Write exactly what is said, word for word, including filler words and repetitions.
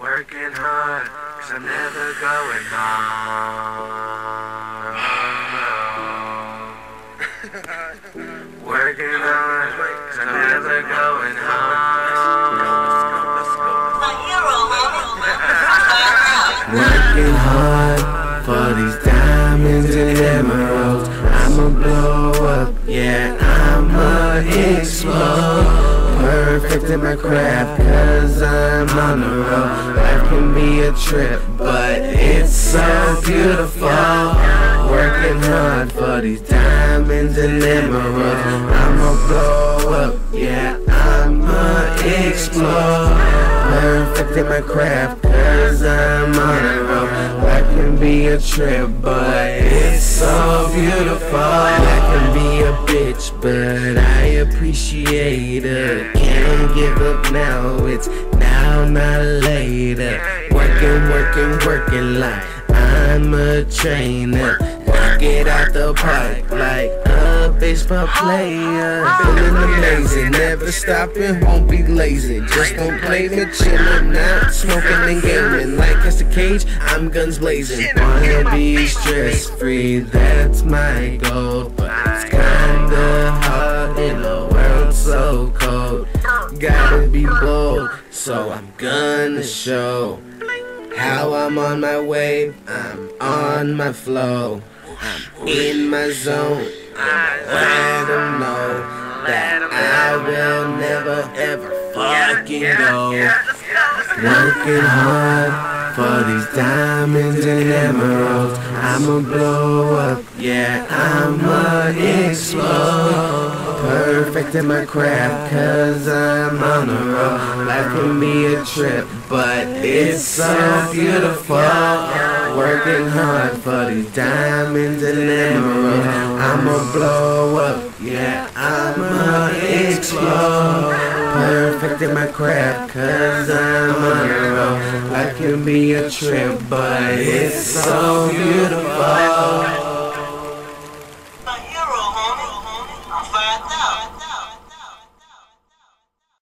Working hard, cause I'm never going home. Working hard, cause I'm never going home. Working hard for these diamonds and emeralds. I'ma blow up, yeah, I'ma explode. Perfect in my craft, cause I'm on the road. Life can be a trip, but it's so beautiful. Working hard for these diamonds and emeralds. I'ma blow up, yeah, I'ma explode. Perfect in my craft, cause I'm on the road. Life can be a trip, but it's so beautiful. I can be a bitch, but I appreciate her. Can't give up now, it's now, not later. Working, working, working like I'm a trainer. Knock it out the park like a baseball player. Feeling amazing, never stopping, won't be lazy. Just don't play the chillin' out, smoking and gaming. Like Cassie Cage, I'm guns blazing. Wanna be stress free, that's my goal. But it's kinda hard in a world so cold. Gotta be bold, so I'm gonna show how I'm on my wave, I'm on my flow. I'm in my zone, and let them know that I will never ever fucking go. Working hard for these diamonds and emeralds. I'ma blow up, yeah, I'ma explode. Perfect in my craft, cause I'm on the road. Life can be a trip, but it's so beautiful. Working hard for these diamonds and emeralds. I'ma blow up, yeah, I'ma explode. Perfect in my craft, cause I'm on the road. Life can be a trip, but it's so beautiful.